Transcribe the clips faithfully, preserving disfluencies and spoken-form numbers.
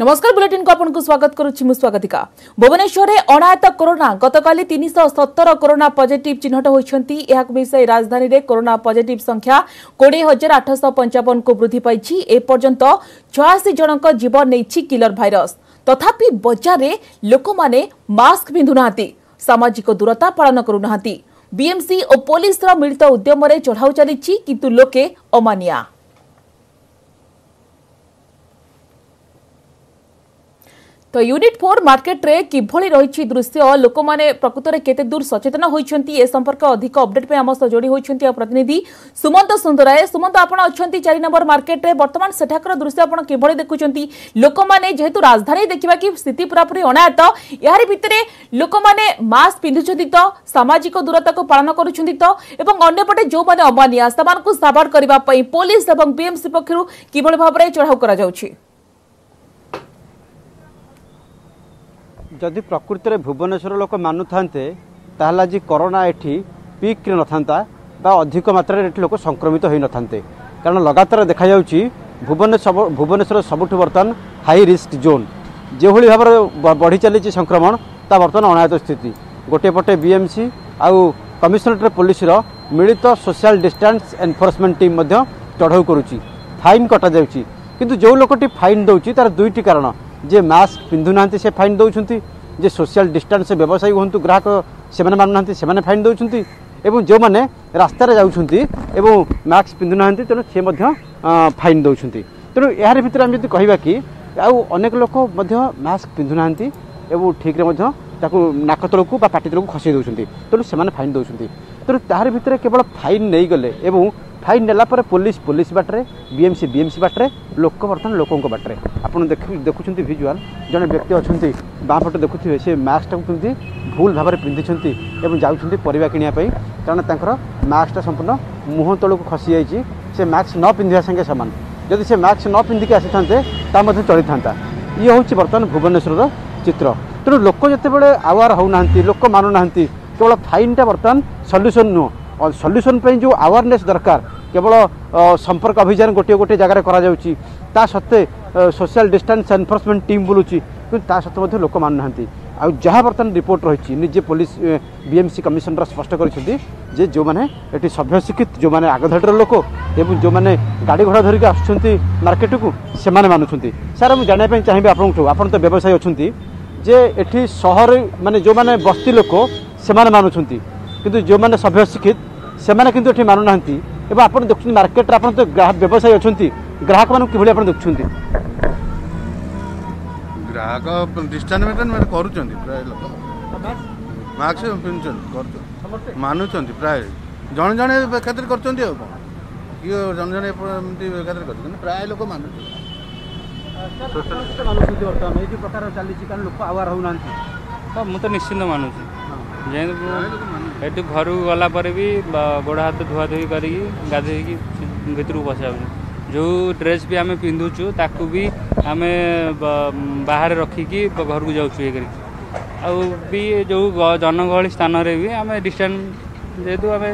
नमस्कार बुलेटिन को आपको स्वागत करुछि मु स्वागतिका। भुवनेश्वर रे अनायत कोरोना गतकाली तीन सौ सत्तर कोरोना पॉजिटिव चिन्हट होइछंती। एहाक मिसाई राजधानी रे कोरोना पॉजिटिव संख्या बीस हजार आठ सौ पचपन को वृद्धि पाइछि। ए पर्यंत छियासी जनक जीवन नैछि किलर वायरस। तथापि बजार रे लोक माने मास्क पिंधु नाहंती, सामाजिक दूरता पालन करू नाहंती। बीएमसी और पुलिस रा मिलित उद्यम रे चढ़ाउ चलिछि, किंतु लोके अमानिया। तो यूनिट फोर मार्केट रे किभली रही दृश्य, लोक माने प्रकृत रे केते दूर सचेतन होइछंती, ए संपर्क अधिक अपडेट पे हम सह जोड़ी होइछंती प्रतिनिधि सुमंत सुंदराय। सुमंत, आपण अछंती चार नंबर मार्केट रे, बर्तमान सेठाकर दृश्य आपण किभली देखुछंती? लोक माने जेहेतु राजधानी देखिबा कि स्थिति पूरापूरी अनायत, यार भितरे लोक माने मास्क पिंधुछंती तो, सामाजिक दूरता को पालन करुछंती तो, एवं अन्य पटे जो माने अमानिया समानकु साबार करिबा पई पुलिस एवं बीएमसी पक्षरु किभली भाबरे चढ़ाउ करा जाउछि। जदि प्रकृति में भुवनेश्वर लोक मानु थाते आज कोरोना ये पिक न था अधिक मात्रा लोक संक्रमित हो न थाते, कारण लगातार देखा भुवनेश्वर भुवनेश्वर सबुठ बर्तमान हाई रिस्क जोन जो भाव में बढ़ी चली संक्रमण ता बर्तमान अनायत स्थिति। गोटेपटे बीएमसी आउ कमिशनरेट पुलिस मिलित सोशल डिस्टेंस एनफोर्समेंट टीम चढ़ऊ करुच्ची, फाइन कटा जाऊँगी। किंतु जो लोकटी फाइन दौर तार दुईटी कारण, जे मास्क पिंधु ना से फाइन दौरान, जे सोशल डिस्टेंस व्यवसायी हूँ ग्राहक से मानुना से फाइन दौरान, एवं जो मैंने रास्त एवं मास्क पिंधु ना तेणु सी फाइन दौरान। तेणु यार भितर आम जी कह कि अनेक लोक मास्क पिंधु ना एवं ठीक नाक तौर को पाटी तौर को खसई दौरान, तेणु से फाइन दौरान। तेणु तार भितर केवल फाइन नहीं गले, फाइन नेलापर पुलिस पुलिस बाटे, बीएमसी बीएमसी बाटे, लोक बर्तमान लोकों बाटे। आप देखुं भिजुआल जड़े व्यक्ति अच्छा बाँ पटे देखुए से मास्कटा को पिंधि भूल भाव में पिंधि जाऊँगी परिया किणापी, कारण तर मास्कटा संपूर्ण मुह तौक खसी जाए। से मास्क न पिंधा संगे सामान, जदि से मास्क न पिंधिकी आसी था चली था। ये हूँ बर्तमान भुवनेश्वर चित्र। तेणु लोक जितेबाला आवार होना, लोक मानुना, केवल फाइनटा बर्तमान सल्यूसन नुह। और सल्यूसन पे जो अवेयरनेस दरकार, केवल संपर्क अभियान गोटे गोटे जगार करा, सत्ते सोशल डिस्टेंस एनफोर्समेंट टीम बुलूची, ता सत्ते लोक मानुना। आ जहाँ बर्तमान रिपोर्ट रही निजे पुलिस बीएमसी कमिशनर स्पष्ट कर, जो मैंने ये सभ्य शिक्षित जो मैंने आगधाड़ी लोक एवं जो मैंने गाड़ी घोड़ा धरिक आसुँचे मार्केट को से मानुंट। सार मुझे जानापी चाहिए आपंठू, आप तो व्यवसायी अच्छा जे ये सहर मानने जो मैंने बस्ती लोक से मानुं, किंतु जो मैंने सभ्य शिक्षित से मैंने किंतु ये मानुना। एवं आप देखते मार्केट आप तो ग्राहक व्यवसायी अच्छा ग्राहक मानक किभ देखते ग्राहक डिस्टेंस मेंटेन करुँच प्राय लोक मास्क पिंधुंट मानु प्राय जड़े जड़े बेखातिर कर जड़े जड़े बेखातिर कर प्राय लोक मानु प्रकार चली लोक आवार होना। हाँ मुझे निश्चिंत मानुची ये घर गला भी गोड़ हाथ धुआ धुई कर गाधोई भितर पशा जो ड्रेस भी आम पिंधुचु ताकू भी आम बाहर रखिकी घर को जाऊँ ये भी जो जनगहली स्थान भी आम डिस्टेंस जेहेतु आम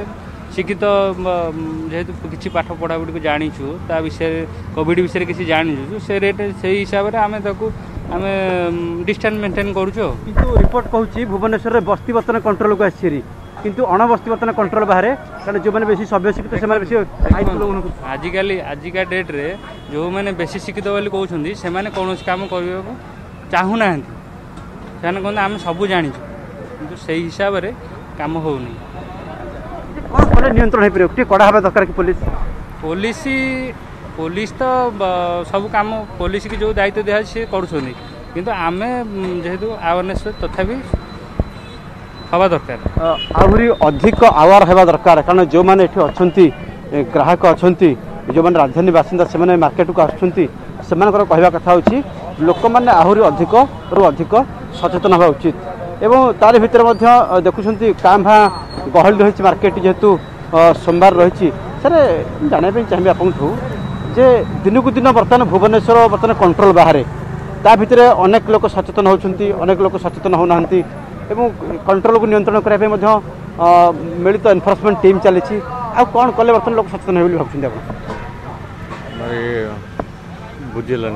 शिक्षित जेहेतु किसी पाठ पढ़ापढ़ी को जाचु ता विषय कोविड विषय किसी जाचु से रेट से हिसाब से आम आम डिस्टेंस मेंटेन करूँ। रिपोर्ट कहूँ भुवनेश्वर में बस्ती बर्तन कंट्रोल को आसी, किंतु अणबस्ती बर्तन कंट्रोल बाहर, कारण जो बेसी सभ्य शिक्षित आजिकल आजिका डेट्रे जो मैंने बेसी शिक्षित बोली कहते से कौन कम करने चाहूना कहते आम सब जानी से हिसाब से कम होनी नियंत्रण हो पार कड़ा हवा दरकार कि पुलिस पुलिस पुलिस तो सब काम पुलिस की जो दायित्व दिया सी कर, किंतु आम जेहेतु अवेयरनेस तथा भी हवा दरकार आहरी अधिक आवार हवा दरकार, कारण जो मैंने ये अच्छा ग्राहक अच्छा जो मैंने राजधानी बासिंदा से मार्केट को आसुँचर कहवा कथा हो लोक मैंने आहरी अधिक रु अधिक सचेतन हवा उचित। एवं तार भर देखुं काम भाँ गहली रही मार्केट जेहेतु सोमवार रही सर जानापी चाहिए आपंठू जे दिन कु दिन बर्तमान भुवनेश्वर बर्तमान कंट्रोल बाहर ता भितर अनेक लोक सचेतन होती अनेक लोक सचेतन होना कंट्रोल को नियंत्रण करने मिलित एनफोर्समेंट टीम चली कौन कले बर्तमान लोक सचेतन हो भाई। बुझीगला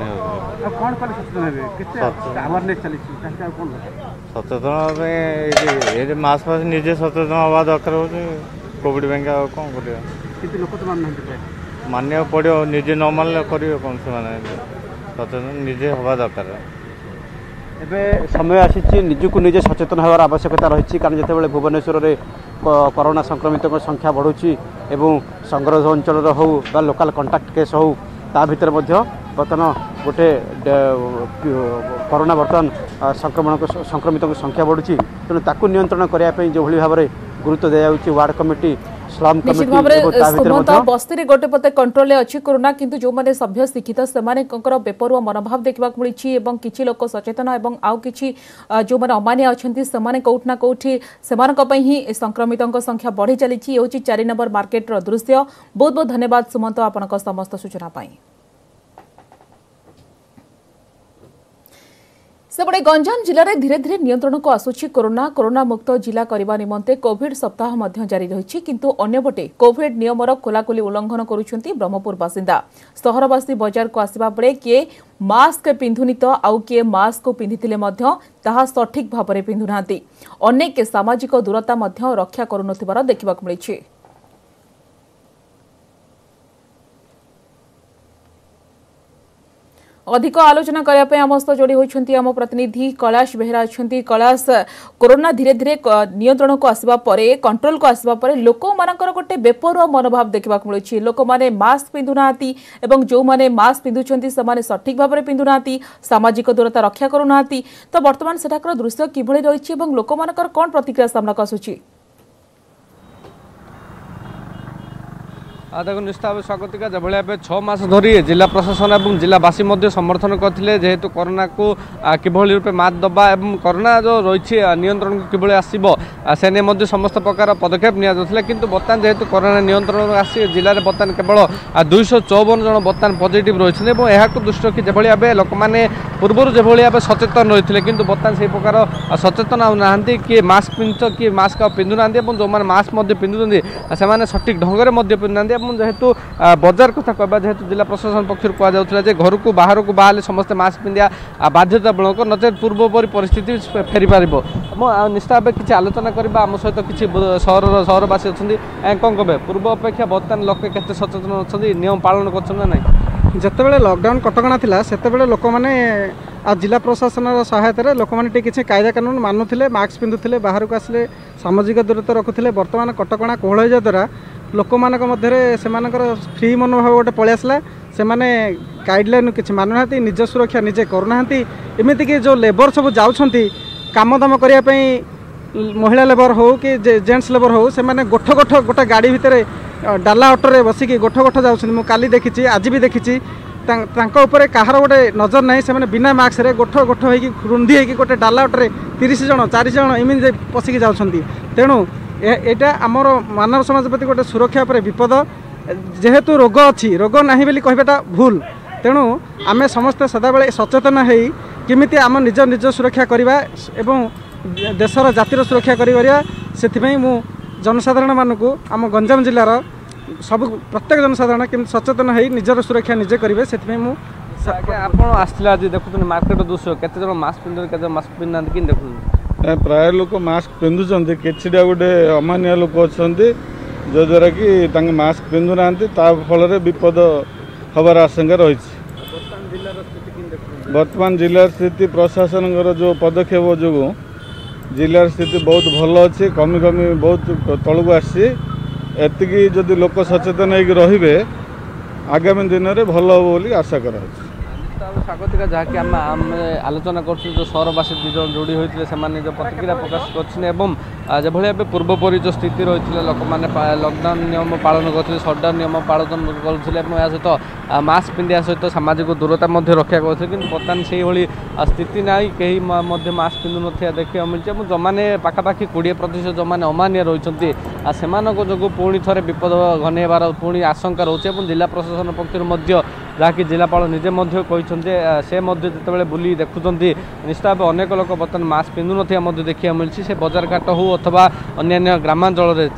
सचेतन मस मस निजे सचेतन हवा दरकार कोविड कौन कर मानने पड़ो निजे न मानने करेंगे कौन से सचेतन निजे हवा दरकार एवं समय आसी निजक निजे सचेतन होवार आवश्यकता रही कारण जितेबाला भुवनेश्वर में कोरोना संक्रमित संख्या बढ़ुची एवं संग्रह अंचल हो लोकल कंटाक्ट केस हो ता भर बर्तमान गोटे कोरोना बर्तमान संक्रमण संक्रमित संख्या बढ़ुची तेनाली नियंत्रण करने जो भाव में गुरुत्व दी वार्ड कमिटी निश्चित भाव में बस्ती गोटे पते कंट्रोल अच्छी कोरोना किंतु जो मैंने सभ्य शिक्षित से बेपरुआ मनोभाव देखा मिली कि लोक सचेतन और आउ कि जो मैंने अमानिया अच्छे से कौटना कौटी से संक्रमित संख्या बढ़ी चली हूँ चार नंबर मार्केटर दृश्य। बहुत बहुत धन्यवाद सुमंत आपनक समस्त सूचना। सेपटे गंजाम जिले में धीरे धीरे नियंत्रण को आसुची कोरोना कोरोना मुक्त जिला करने निमंते कोविड सप्ताह मध्य जारी रही किंतु अन्यपटे कोविड नियमर खोलाखोली उल्लंघन करुछंती ब्रह्मपुर बासिंदा। सहरवासी बाजार को आसवा बेले किए मास्क पिंधुनी तो आउ किए मास्क पिंधितिले मध्य ताहा सठिक भाव में पिंधुनांती अनेक सामाजिक दूरता मध्य रक्षा करुनथिबार देखिबाक मिलिछि। अधिक आलोचना करने पे आम सहित जोड़ी होती आम प्रतिनिधि कैलाश बेहरा। अच्छा कैलाश, कोरोना धीरे धीरे नियंत्रण को आसवा कंट्रोल को आसवा लोक मानकर गोटे बेपरुआ मनोभाव देखा मिलूँ। लोक मैंने मास्क पिंधुना एवं जो मैंने मास्क पिंधुंट से सठिक भाव में पिंधुना सामाजिक दूरता रक्षा करूना तो बर्तमान सेठाकर दृश्य किभली रही है लोक मानकर कौन प्रतिक्रिया सामना आसूची? देखो निश्चित भाव स्वागतिका जब भाई छः मास धरी जिला प्रशासन और जिलावासी समर्थन करते जेहेतु कोरोना को किभली रूपे मात दबा एवं कोरोना जो रही नियंत्रण को किभली आसो से नहीं समस्त प्रकार पदक्षेप निजाला किंतु बर्तमान जेहेतु कोरोना नियंत्रण आस जिले में बर्तमान केवल दुईश चौवन जन बर्तमान पजिट रही है और यह दृष्टि रखी जो भाव लोक मैंने पूर्व जो भाव सचेतन रही है किंतु बर्तमान से प्रकार सचेतन आना किए मास्क पिंध किए मास्क पिंधुना और जो मास्क पिंधुं से सठिक ढंग से पिंधुना जेहेतु बजार कथा कहवा जेहेतु जिला प्रशासन पक्षर कहुला घर को बाहर को बाहर समस्ते मास्क पिंधिया बाध्यतामूलक नचे पूर्वपरी परिस्थित फेरी पार निश्चित भाव किसी आलोचना करवा आम सहित किसी सहर सहरवासी अच्छा कौन कहे पूर्व अपेक्षा बर्तमान लोके के सचेतन अच्छा नियम पालन कर ना जितेबाला लकडाउन कटकणा था से लोक मैंने आ जिला प्रशासन सहायतार लोक मैंने किसी कायदा कानून मानुले मास्क पिंधुले बाहर को आसे सामाजिक दूरता रखुले बर्तमान कटकणा कोहल होइया द्वारा लोक मानकर फ्री मनोभाव गोटे पलि आसला से माने गाइडलाइन किसी मानुना निज सुरक्षा निजे करना इमिति कि जो लेबर सब जाउछंती काम दाम करने महिला लेबर हो कि जेंट्स लेबर हो से माने गोठ गोठ गोटे गाड़ी भितर डाला अटोरे बसिकी गोठ गोठ जाउछंती मु काली देखी आज भी देखी तांको उपरे कहार गोटे नजर ना से माने बिना मास्क रे गोठ गोठ होइकी रुंधी होइकी गोटे डाला अटोरे तीस जन चार जन इमिति पसिकी जाउछंती तेणु एटा आमर मानव समाज प्रति गोटे सुरक्षा पर विपद जेहेतु रोग अच्छी रोग नहीं बोली कहबाटा भूल तेणु आमे समस्ते सदाबेले सचेतन है किमिति आम निज निज सुरक्षा करिबा एवं देशर जातिर सुरक्षा करिबा सेथिपई मु जनसाधारण मानकु आम गंजाम जिल्लार सब प्रत्येक जनसाधारण किमिति सचेतन है निजर सुरक्षा निजे करिवे सेथिपई मु आपण आस्थिला आज देखुथुन मार्केट दृश्य केते जन मास्क पिंधन केते मास्क पिंधन कि देखु प्राय लोक मास्क पिंधुंट कि गोटे अमानिया लोक अच्छा जद्वारा कि मास्क पिंधुना फल विपद हबार आशंका रही बर्तमान जिलार स्थिति प्रशासन जो पदक्षेप जो जिलार स्थिति बहुत भल अच्छी कमी कमी बहुत तलू आसी जदि लोक सचेतन होते आगामी दिन में भल हे बोली आशा करा स्वागतिका जहाँकि आम आम आलोचना करो सहरवासी दु जन जोड़ी होते जो प्रतिक्रिया प्रकाश कर पूर्वपरी जो स्थिति रही है लोक मैंने लकडाउन नियम पालन करते सटडाउन नियम पालन करते सहित मास्क पिंधिया सहित सामाजिक दूरता रक्षा करते कि बर्तमान से भाई स्थिति ना कहीं मास्क पिंधु ना देखा मिले और जो मैंने पाखापाखि कोड़े प्रतिशत जो मैंने अमानिया रही से जो पुणी थे विपद घन पुणी आशंका रोचे जिला प्रशासन पक्षर जहाँकि जिलापाल निजे से जिते बुली देखुं निश्चित भाव अनेक लोक बर्तमान मास्क पिंधु ना देखा मिली से बजार घाट हो अथवा अन्य ग्रामांचल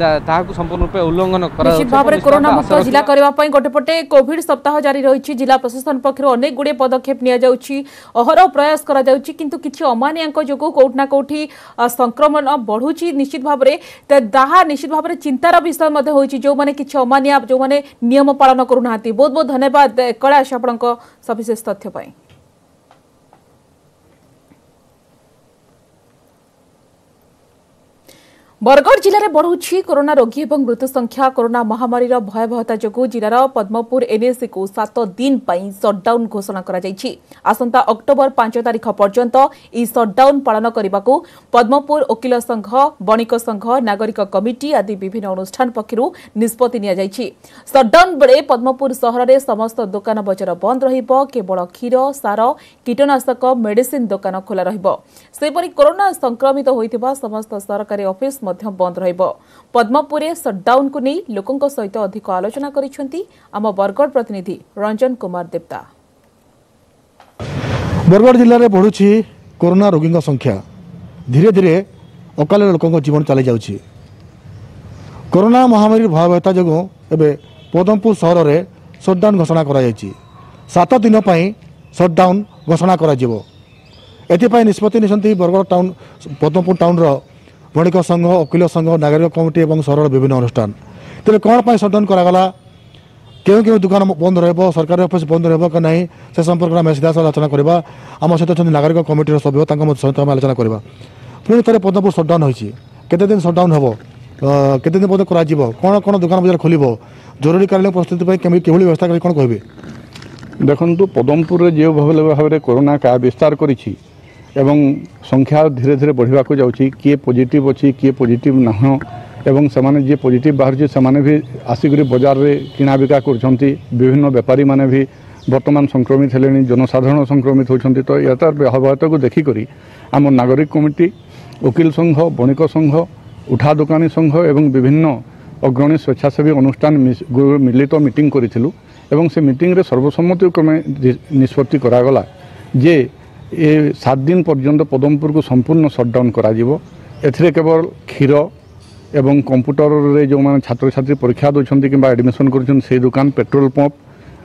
संपूर्ण रूप उल्लंघन करोटे कोविड सप्ताह जारी रही जिला प्रशासन पक्षर अनेक गुड़े पदक्षेप निहर प्रयास करमानिया जो कौट ना कौटी संक्रमण बढ़ू निश्चित भाव में निश्चित भाव में चिंतार विषय हो जो मैंने किसी अमानिया जो मैंने नियम पालन करूना बहुत बहुत धन्यवाद कैलाश आपंक सविशेष तथ्य। बरगढ़ जिले बढ़ुछि कोरोना रोगी और मृत्यु संख्या। कोरोना महामारी भयावहता जोगु जिलार पद्मपुर एनएसी को सात दिन सटडाउन घोषणा करा जायछि। आसंता अक्टोबर पांच तारिख पर्यंत ई सटडाउन पालन करने पद्मपुर ओकिल संघ बणिक संघ नागरिक कमिटी आदि विभिन्न अनुष्ठान पक्षरु निष्पत्ति निया जायछि। सटडाउन बेले पद्मपुर शहर में समस्त दुकान बजार बंद रहिबो। केवल क्षीर सार कीटनाशक मेडिसिन दुकान खोला रहिबो। सेपरि कोरोना संक्रमित होइथिबा समस्त सरकारी ऑफिस बंद रहिबो। पद्मपुरे सटडाउन को नहीं लोकों सहित अधिक आलोचना करिसेंती आम बरगढ़ प्रतिनिधि रंजन कुमार देवता। बरगढ़ जिले में बढ़ुछि कोरोना रोगी संख्या। धीरे धीरे अकाल लोकों जीवन चली जाउछि। कोरोना महामारी भयावहता जोगु एबे पद्मपुर शहर में सटडाउन घोषणा करा जायछि। सात दिन पई सटडाउन घोषणा करा जिवो। एतिपई निष्पत्ति निसंती बरगढ़ टाउन पद्मपुर टाउन रो बणिक संघ वकिल संघ नागरिक कमिटी और सरल विभिन्न अनुष्ठान। तेरे कौन पर सटडाउन कराला क्यों क्यों दुकान बंद रहिबो सरकारी ऑफिस बंद रहिबो कि नहीं से संपर्क में आम सीधा आलोचना करवा। आम सहित नागरिक कमिटी सभ्य सहित आम आलोचना करवा। पुणी थे पद्मपुर सटडाउन होती केते दिन सटडाउन होबो केते दिन पर्यंत कराजिबो कौन कौन दुकान बजार खोलिबो जरूरीकालीन परिस्थिति पर किभली व्यवस्था करी कौन कहबे। देखंतु पद्मपुर जे भाव में कोरोना का विस्तार करिछि एवं संख्या धीरे धीरे बढ़िया को जाउछि। किए पॉजिटिव अछि किए पॉजिटिव नह एवं समाने जे पॉजिटिव बाहर समाने भी आसिक बाजार रे किना बिका करछंती। विभिन्न व्यापारी माने भी वर्तमान संक्रमित हेलेनी जनसाधारण संक्रमित होछंती। तो यातार व्यवहारता को देखि करी आम नागरिक कमिटी वकिल संघ बणिक संघ उठा दुकानी संघ एवं विभिन्न अग्रणी स्वेच्छासेवी अनुष्ठान मिलित तो मीटिंग करिथिलु एवं से मीटिंग रे सर्वसम्मति क्रमे निष्पत्ति करा गला जे ये सात दिन पर्यंत पद्मपुर को संपूर्ण सटडाउन कराजिवो। एथिरे केवल क्षीर एवं कंप्यूटर रे जो माने छात्र छात्री परीक्षा दोछंती किबा एडमिशन करछन से दुकान पेट्रोल पंप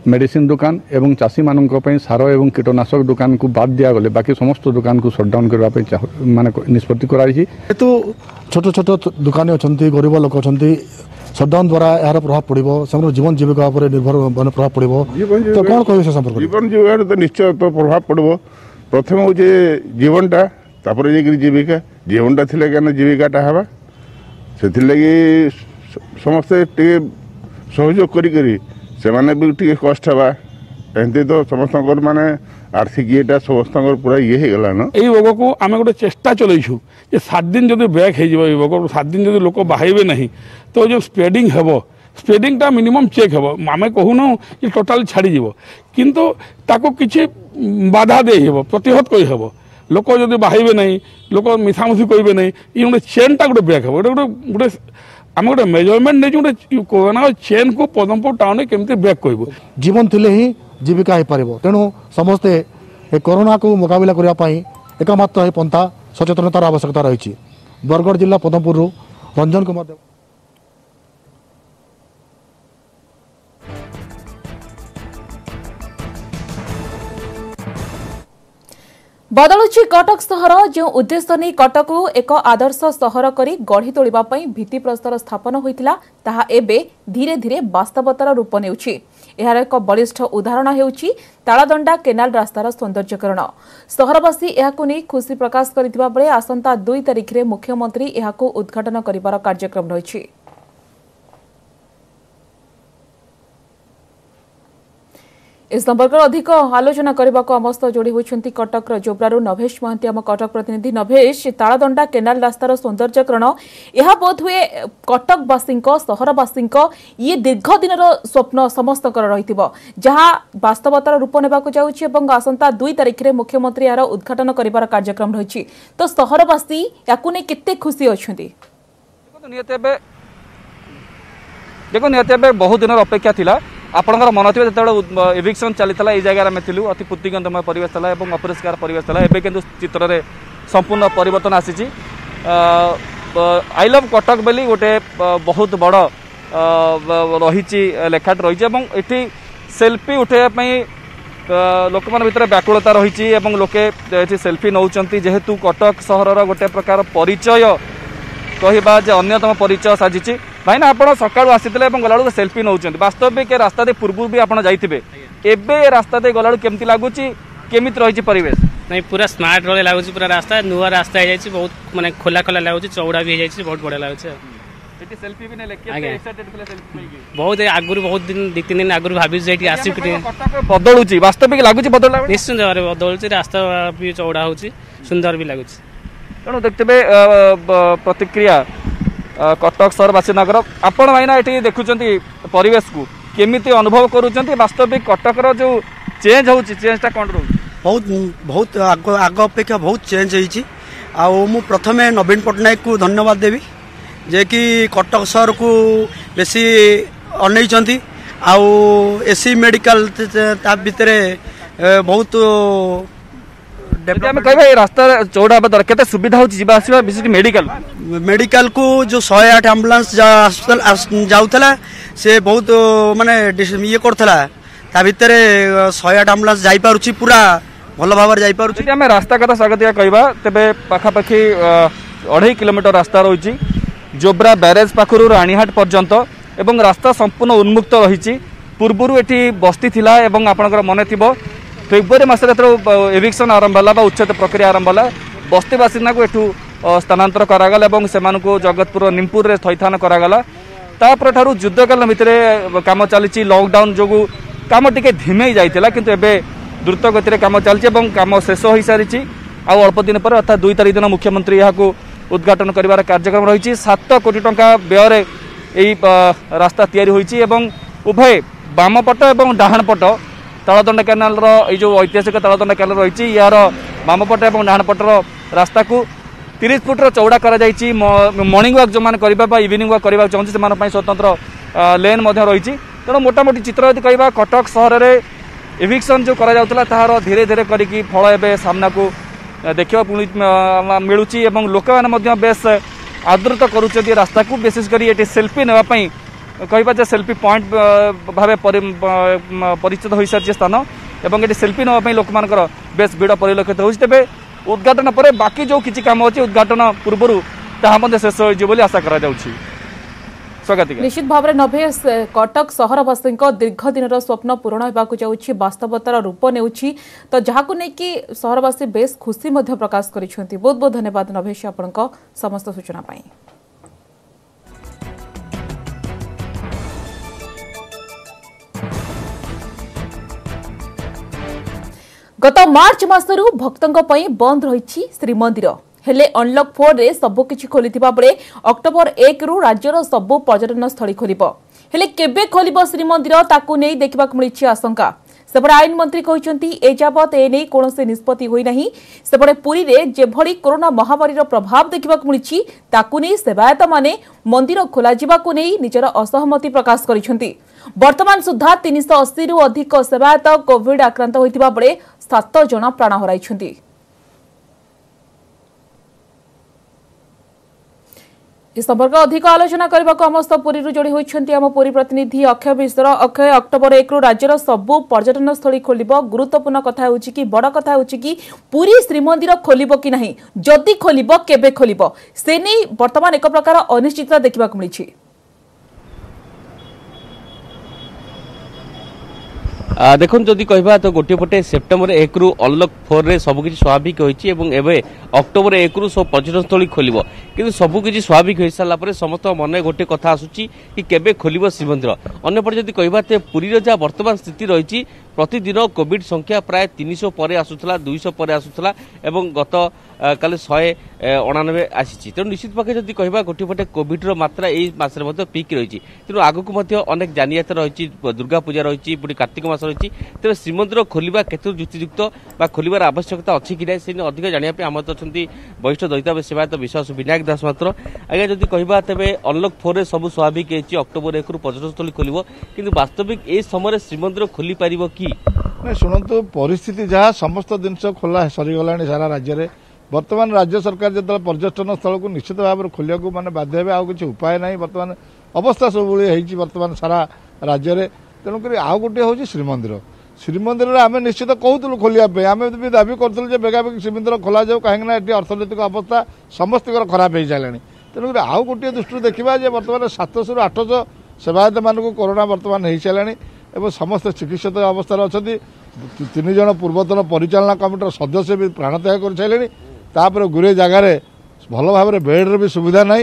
मेडिसिन दुकान एवं चासी माननक पय सार एवं कीटनाशक दुकान को बाद दिया गले। बाकी समस्त दुकान को सटडाउन करबा पय माने निष्पत्ति कराइछि। हेतु छोटो छोटो दुकाने अछंती गरीब लोक अछंती सटडाउन द्वारा यार प्रभाव पड़ो समर जीवन जीविका पर निर्भर माने प्रभाव पड़ो। तो कोन कहबे से संपर्क जीवन जीवन तो निश्चय प्रभाव पड़ो। प्रथम हूँ जीवनटा तापर जाकर जीविका जीवनटा थी क्या जीविकाटा हवा से लगी समस्ते टे सहयोग कर कष्ट हवा एमती तो समस्त माने आर्थिक ईटा समस्त पूरा ये होगलान। ये रोग को आम गोटे चेष्टा चलु ये सात दिन जो ब्रेक हो रोग सात दिन जो लोक बाहर ना तो जो स्प्रेडिंग हे स्प्रेडिंगटा मिनिमम चेक हे आम कहून कि टोटाल छाड़ज कितु ताको किसी बाधा दे हेबो प्रतिहत कई हेबो। लोक जदि बाहबे ना लोक मिसामुसी कहे ना ये गोटे चेनटा गोटे ब्रेक हे गोटे गोटे आम गोटे मेजरमेंट नहीं गोटे कोरोना चेन को पद्मपुर टाउन केमती ब्रेक कहबो। जीवन थिले ही जीविका हो पारिबो। तेणु समस्ते कोरोना को मुकाबला करिया पई एकमात्र हे पंथा सचेतनतार आवश्यकता रही। बरगढ़ जिला पद्मपुर रंजन कुमार देव। बदलुछि कटक सहर जो उद्देश्य नहीं कटक एक आदर्श सहर करी गढ़ी तोलिबा पई भित्तिप्रस्तर स्थापन होइतिला ताहा एबे धीरे धीरे वास्तवतार रूप नेउछि। एहार एक बलिष्ठ उदाहरण हेउछि ताळदंडा केनाल रास्तार सौंदर्यकरण। सहरवासी एहाकु नै खुशी प्रकाश करितबा बेले आसंता दुई तारिख रे मुख्यमंत्री एहाकु उद्घाटन करिबार कार्यक्रम रहिछि। इस संपर्क अधिक आलोचना करने को आम सहित जोड़ी होती कटक जोब्रारू नभेश महांती आम कटक प्रतिनिधि। नभेश तालदंडा केनाल रास्तार सौंदर्यकरण यह बोध हुए कटकवासी सहरवासी ये दीर्घ दिन स्वप्न समस्त रही जहाँ वास्तवतार रूप नेबा जाऊँगी और आसंता दुई तारिख में मुख्यमंत्री यार उद्घाटन करार कार्यक्रम रही। तो सहरवासी यानी केते खुशी अच्छा देखो निहत बहुत दिन अपेक्षा थी आपंकर मन थे जो इविक्शन चली था ये जगह आम थी अति पूर्तिगंधमय परिवेश अपरिष्कार परिवेश एवं चित्र में संपूर्ण परिवर्तन आसी। आई लव कटक बेली गोटे बहुत बड़ रही लेखाट रही सेल्फी उठाई लोक भर व्याकुलता रही लोके सेल्फी नौ जेहेतु कटक सहर गोटे प्रकार परिचय कहवा जे अन्यतम परिचय साजिश भाई ना आप सका आसी गला सेल्फी नौ वास्तविक रास्ता दे पूर्व भी आप जाइए एवं रास्ता दे गला केमती लगुच केमी रही परिवेश नहीं पूरा स्मार्ट रोड लगुच पूरा रास्ता नुआ रास्ता हो बहुत माने खोला खोला लगुच चौड़ा भी हो बहुत बढ़िया लगुच सेल्फी भी बहुत आगुरी बहुत दिन दु तीन दिन आगुरी भाई आसपी बदलुच वास्तविक लगुच बदल निश्चित भाव में बदलुच रास्ता भी चौड़ा हो सुंदर भी लगुच तेणु देखते प्रतिक्रिया कटक सहर बासिंदाकर आपण भाईना ये देखुं परिवेश को केमिति अनुभव करुँच वास्तविक कटकर जो चेंज हो चेंजटा कौन रोज बहुत बहुत आग आग अपेक्षा बहुत चेंज होती आउ प्रथम नवीन पट्टनायक को धन्यवाद देवी जे कि कटक सहर को बेसी अनई आउ एसी मेडिकल भीतर बहुत कह रास्ता चौड़ा दर के सुविधा होगा विशेष मेडिकल मेडिकल को जो सौ आठ एम्बुलेंस जाऊला से बहुत माने ये करता ता भितर सौ आठ एम्बुलेंस जापार पूरा भल भाव जापारे रास्ता कथा स्वागत कहवा तेरे पखापाखि अढ़ाई किलोमीटर रास्ता रही जोब्रा बैरेज पाखु राणीहाट पर्यंत एवं रास्ता संपूर्ण उन्मुक्त रही पूर्वर ये बस्ती थिला एवं आपंकर मन थी फेब्रुआरी मसरे एविक्शन आरंभ है उच्छेद प्रक्रिया आरंभ है बस्ती बासिंदा को एठू स्थानांतर करागला एवं सेमान को जगतपुर निमपुर थैथान करागला तापर ठारू युद्धकाल भितर काम चली लॉकडाउन जो काम टिके धीमे जाइला किंतु एबे द्रुत गति काम चलती काम शेष हो सारी अल्प दिन पर अर्थात दुई तारिख दिन मुख्यमंत्री यहाँ को उद्घाटन करिवार कार्यक्रम रही सात कोटी टंका व्यय यही रास्ता तैयारी होइछि एवं उभय बामपट एवं डाहाण पट तालदंडा कैनाल रो ए जो ऐतिहासिक तालदंडा कैनाल रही यार बामपट एवं डाहाण पटर रास्ता को तीस फुट चौड़ा करा जाइछि मॉर्निंग वॉक जो माने करिबा बा इवनिंग वॉक करिबा चाहछि सेमान पई स्वतंत्र लेन मध्ये रही तेणु मोटामोटी चित्र यदि कहबा कटक सहर में एविक्शन जो करा जाउतला ताहार धीरे धीरे करिकि फल एबे सामना को देखा मिलूँ और लोक मैंने बेस आदृत करुँच रास्ता को विशेषकर ये सेल्फी नापी कह सेल्फी पॉइंट भाव परिचित हो सारी स्थान एवं ये सेल्फी नापी लोक मान बेस भिड़ परिलक्षित हो तेज उद्घाटन पर बाकी जो किसी काम अच्छे उद्घाटन पूर्व ताहा शेष हो आशा कर निश्चित भाव में नभे कटक सहरवासी दीर्घ दिन स्वप्न पूरण होगा जाऊँगी बास्तवतार रूप ने तो जहाँ को लेकिन सहरवासी बेस खुशी प्रकाश कर बहुत बहुत धन्यवाद नभेश आपंक समस्त सूचना पाई। गत मार्च मासरू भक्तों पर बंद रही श्रीमंदिर हेले अनलॉक फोर रे सबु किछि खोलिथिबा बळे अक्टोबर एक रु राज्यर सबु पर्यटन स्थली खोलिबो हेले केबे खोलिबो श्रीमंदिर ताकू नै देखबाक मिलिछि आशंका। सेपटे आईन मंत्री कहिसंती ए जाबत ए नै कोनोसे निष्पत्ति होई नाही। सेपटे पुरी रे जेभळी कोरोना महामारीर प्रभाव देखबाक मिलिछि ताकू नै सेवायत माने मंदिर खोला जिबाकू नै निजर असहमति प्रकाश करिसंती। वर्तमान सुद्धा तीन सौ अस्सी रु अधिक सेवायत कोविड आक्रांत होइथिबा बळे सात जण प्राण हराइछंती। इस संपर्क अधिक आलोचना करने को आम पुरी जोड़ी होती आम पुरी प्रतिनिधि अक्षय मिश्र। अक्षय, अक्टोबर एक रु राज्यर सबू पर्यटन स्थली खोल गुरुत्वपूर्ण कथा हो कि बड़ कथा हो कि पुरी श्रीमंदिर खोल कि नहीं जदि खोल केबे खोल से नहीं बर्तमान एक प्रकार अनिश्चितता देखा मिली। देखो जदि कह तो गोटे पटे सेप्टेम्बर एक रु अनलॉक फोर रे सबकि स्वाभाविक होती अक्टोबर एक रु सब पर्यटन स्थल खोल कि सबकि स्वाभाविक हो सारापर समस्त मन गोटे कथा आसूँ कि केबे खोल श्रीमंदिर। अंपटे जब कह पूरीर जहाँ बर्तमान स्थिति रही प्रतिदिन कोविड संख्या प्राय तीन सौ पर आसूला दुईश पर आसूला गत काले शहे अणानबे आसी तेणु निश्चित पक्षे जब कह गोटे पटे कोविड्र मात्रा यही मसरे पिक रही तेणु आग को अनेक जानियात रही दुर्गा पूजा रही पुणी कार्तिक मास रही तेरे श्रीमंदिर खोलिबा केतु जुक्तियुक्त खोलिबार आवश्यकता अच्छी कि ना से अधिक जानापी आम तो अच्छा वरिष्ठ दलित सेवायत विश्वास विनायक दास मात्र आज्ञा जब कह तेज अनलक फोर सब स्वाभाविक होती अक्टोबर एक पर्यटनस्थल खोल कि वास्तविक ए समय श्रीमंदिर खोली पार कि ना शुणु परिस्थिति जहाँ समस्त जिनस खोला सरीगला सारा राज्य में बर्तमान राज्य सरकार जो पर्यटन स्थल को निश्चित भाव खोलिया मैंने बाध्य हे आज उपाय ना बर्तमान अवस्था सब बर्तमान सारा राज्य में तेणुक आउ गोटे हूँ श्रीमंदिर श्रीमंदिर आम निश्चित कहूँ खोलियापी आम भी दाबी करूँ बेगा बेगी श्रीमंदिर खोल जाऊ कहीं अर्थनैतिक अवस्था समस्त खराब हो सारे तेणुक आउ गोटे दृष्टि देखा बर्तमान सातश रु आठश सेवायत मानू कोरोना बर्तमान हो सारे एवं समस्त चिकित्सित अवस्था अच्छा तीन जन पूर्वतन परिचालना कमिटर सदस्य भी प्राणत्याग कर सारे तापर गुरे जगार भल भाव बेड्र भी सुविधा ना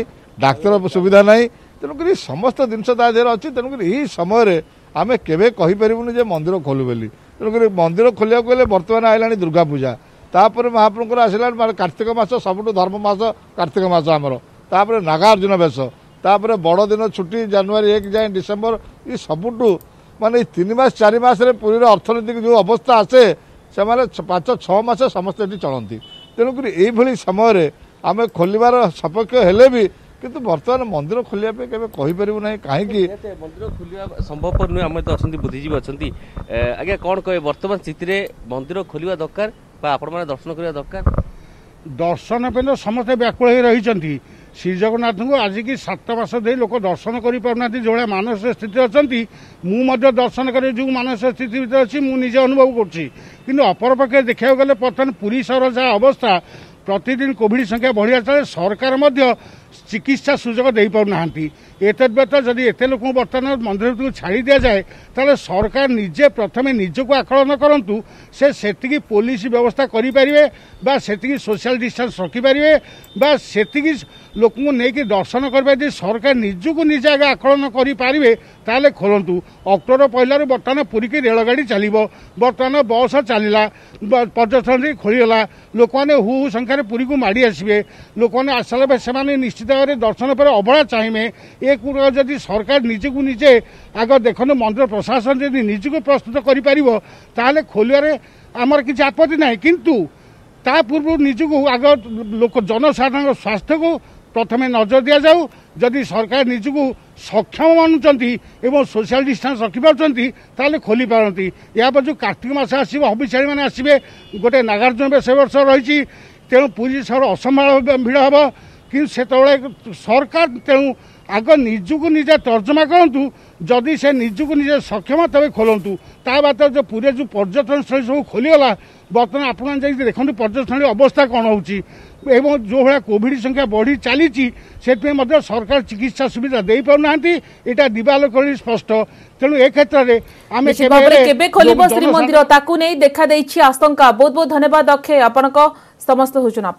डाक्तर सुविधा ना तेणुक समस्त जिनस अच्छी तेणुक यही समय आम केवे कहीपरूनि मंदिर खोलू बोली तेणुक मंदिर खोलिया गले बर्तमान आइला दुर्गा पूजा तापर महाप्रभुर आसला कार्तिक मास सबुठ धर्म मास कार्तिक मास आमर तापर नागार्जुन बेश तापर बड़दिन छुट्टी जनवरी एक जाए डिसेम्बर ये सबुठू माने तीन मास चार मास रे पूरी अर्थनैतिक जो अवस्था आसे से पांच छस समस्त ये चलती तेणुक ये समय आम खोलबार सपक्ष हेले भी किंतु बर्तमान मंदिर खोलिया पे केबे कहि परबो नै काहे कि मंदिर खोलिया संभवपर नै हम त असंति बुद्धिजीवी अछंती आगे कोन कहे बर्तमान स्थिति रे मंदिर खोलिया दरकार बा आपण माने दर्शन करिया दरकार दर्शन पेले समस्त व्याकुल हे रही चंती श्री जगन्नाथ को आज की सात वर्ष दे लोक दर्शन करि परना जे मानसिक स्थिति अछंती मु मध्य दर्शन करे जो मानसिक स्थिति भीतर अछि मु निजे अनुभव करछि किंतु अपर पक्षे देखिया गेले बर्तमान पुरी शहर जा अवस्था प्रतिदिन कोविड संख्या बढ़िया चले सरकार चिकित्सा सुजोग दे पाना एतद व्यत जदि एत लोक बर्तमान मंदिर को छाड़ी दि जाए तो सरकार निजे प्रथम निजक आकलन करूँ से पुलिस व्यवस्था करें से सोशल डिस्टेंस रखिपारे से लोक नहीं दर्शन करें सरकार निजक निजे आगे आकलन करें तेल खोलतु अक्टोबर पहलू बर्तमान पुरी की रेलगाड़ी चलो बर्तमान बस चलला पर्यटन खोलीगला लोक मैंने हु हु संख्यार पुरी को माड़ आसवे लोक मैंने आसला से निश्चित भाव में दर्शन पर अबड़ा चाहिए एक प्रकार जदि सरकार निजे को निजे आग देखो मंदिर प्रशासन जब निजी प्रस्तुत करें खोलिया आमर किसी आपत्ति ना किंतु ता पूर्व निजी को आग लोक जनसाधारण स्वास्थ्य को प्रथम नजर दि जाऊ जदि सरकार निजी को सक्षम मानुं सोशल डिस्टेंस रखिपारे खोली पारती या पर जो कार्तिक मास आसो हबिशाड़ी मैंने आसवे गोटे नागार्जुन बेश वर्ष रही तेणु पुरी सहर असंभाल भिड़ हम कि से सरकार तेणु आग निजक निजे तर्जमा करूँ जदि से निजक निजे सक्षम तेज खोलतु ता बात जो पूरे जो पर्यटनस्थल सब खोलीगला बर्तमान आपने जाइए देखते पर्यटनस्थल अवस्था कौन हो जो भाया कोविड संख्या बढ़ी चली सरकार चिकित्सा सुविधा दे पाना यहाँ दिवालोक स्पष्ट तेणु ए क्षेत्र में आम खोल श्रीमंदिर नहीं देखा आशंका बहुत बहुत धन्यवाद अक्षय आपण समस्त सूचना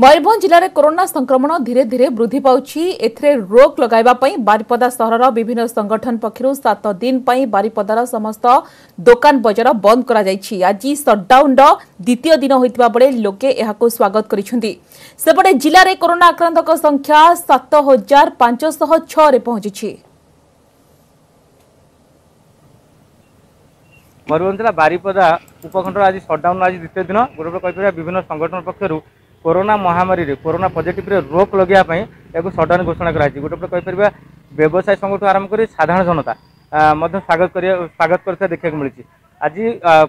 मयूरभंज जिले कोरोना संक्रमण धीरे धीरे वृद्धि पाउछि एथरे रोक लगाइबा पई बारिपदा सहरर विभिन्न संगठन पक्षरु सात दिन पई बारिपदार समस्त दुकान बजार बंद करा जायछि आज सटडाउन द्वितीय दिन होइतबा बेले लोके एहाको स्वागत करिसथि सेपटे जिले रे कोरोना आक्रांतक संख्या सात हजार पाँच सौ छह रे पहुंचीछि मयूरभंज जिला बारिपदा उपखंड आज सटडाउन आज द्वितीय दिन गुरुपर कहिपर विभिन्न संगठन पक्षरु कोरोना महामारी रे कोरोना पॉजिटिव रे रोक लगे एक सटडाउन घोषणा कराई गोटे कहीपर व्यवसाय संगठन आरंभ कर साधारण जनता मध्य स्वागत कर स्वागत करता देखा मिली आज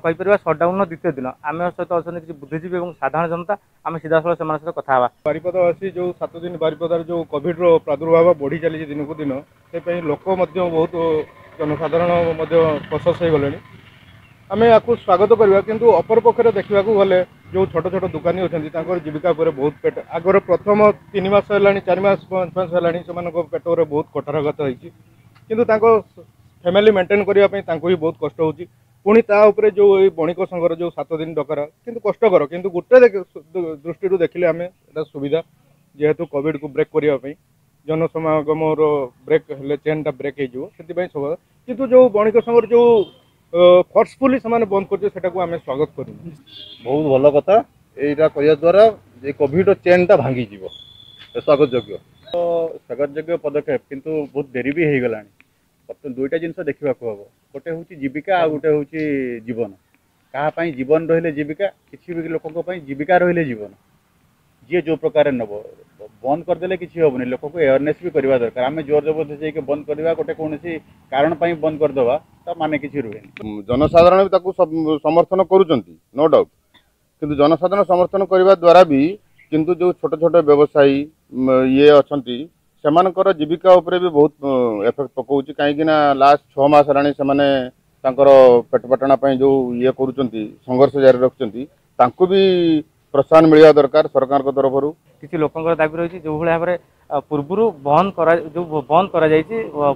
कहीपर सटडाउन द्वितीय दिन आम सहित अच्छा किसी बुद्धिजीवी और साधारण जनता आम सीधा साल से कथा बारिपदावासी जो सात दिन बारिपदार जो कोविड रो प्रादुर्भाव बढ़ी चली दिन को दिन से लोक बहुत जनसाधारण प्रशस हो गले आम आपको स्वागत करवा किंतु अपर पक्ष देखा गले जो छोट छोट दुकानी अच्छा जीविका बहुत पेट आगर प्रथम तीन मास है चार मास पांच मास है से पेट उपर बहुत कठोरघात होती कि फैमिली मेंटेन करने ही बहुत कष्ट हो पुणी ताऊपर जो बणिक संघर जो सात दिन डकरा किंतु कष्टकर किंतु गोटे दृष्टि देखिले आम सुविधा जेहेतु कोविड को ब्रेक करने जनसमागमर ब्रेक चेन टा ब्रेक हो कितु जो बणिक संघर जो फोर्सफुली से बंद करें स्वागत कर बहुत भल कथा यहाँ कह द्वारा कोविड चेन टा भांगी स्वागत योग्य स्वागत योग्य पदक्षेप किंतु बहुत देरी भी हो गला दुईटा जिनस देखा हम गोटे हूँ जीविका आ गोटे हूँ जीवन क्या जीवन रही जीविका किसी भी लोकों जीविका रही जीवन जी जो प्रकार नब बंद करदे कि हेनी लोक को अवेयरनेस भी करवा दरकार आम जोर जबरदस्ती जा बंद करवा गोटे कौन कारण बंद करदे तो माने कि रुहे जनसाधारण भी समर्थन करूँ नो डाउट किंतु जनसाधारण समर्थन करने द्वारा भी किंतु जो छोट छोट व्यवसायी ये अच्छा सेमानकर जीविका उपरे भी बहुत एफेक्ट पकाउछि कहीं लास्ट छः मास रानी सेमाने तांकर पेटपाटना जो ये करुँच संघर्ष जारी रखुंत भी प्रोत्साहन मिलवा दरकार सरकार तरफ किसी लोक दाबी रही जो भाव में पूर्वर बंद करा जो बंद कर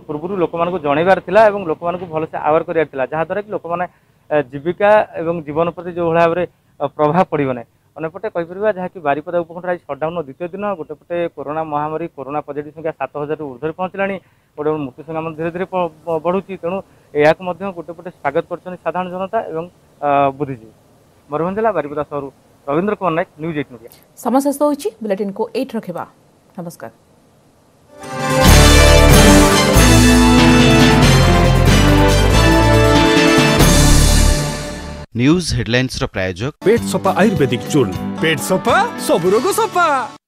पूर्वर लोक मूँ जनइबार लोक मूँ भलसे आवर करार जहाँद्वारा कि लोक मैंने जीविका और जीवन प्रति जो भाव में प्रभाव पड़ो ना अनेपटे कहीपर जहाँकि बारिपदा उपखंड आज सटडाउन द्वितीय दिन गोटेपटे कोरोना महामारी कोरोना पॉजिटिव संख्या सात हजार ऊर्धर पहुँचला गोटे मृत्यु संख्या धीरे धीरे बढ़ुची तेणु यह गोटेपटे स्वागत कर साधारण जनता और बुद्धिजीवी मयूरभंज जिला बारिपदा सहर रवींद्र कुमार नायक न्यूज़ अठारह ओडिया समय शेष होइछि बुलेटिन को आठ रखिबा नमस्कार। न्यूज हेडलाइंस प्रायोजक पेट सफा आयुर्वेदिक चूर्ण पेट सफा सब रोग सफा।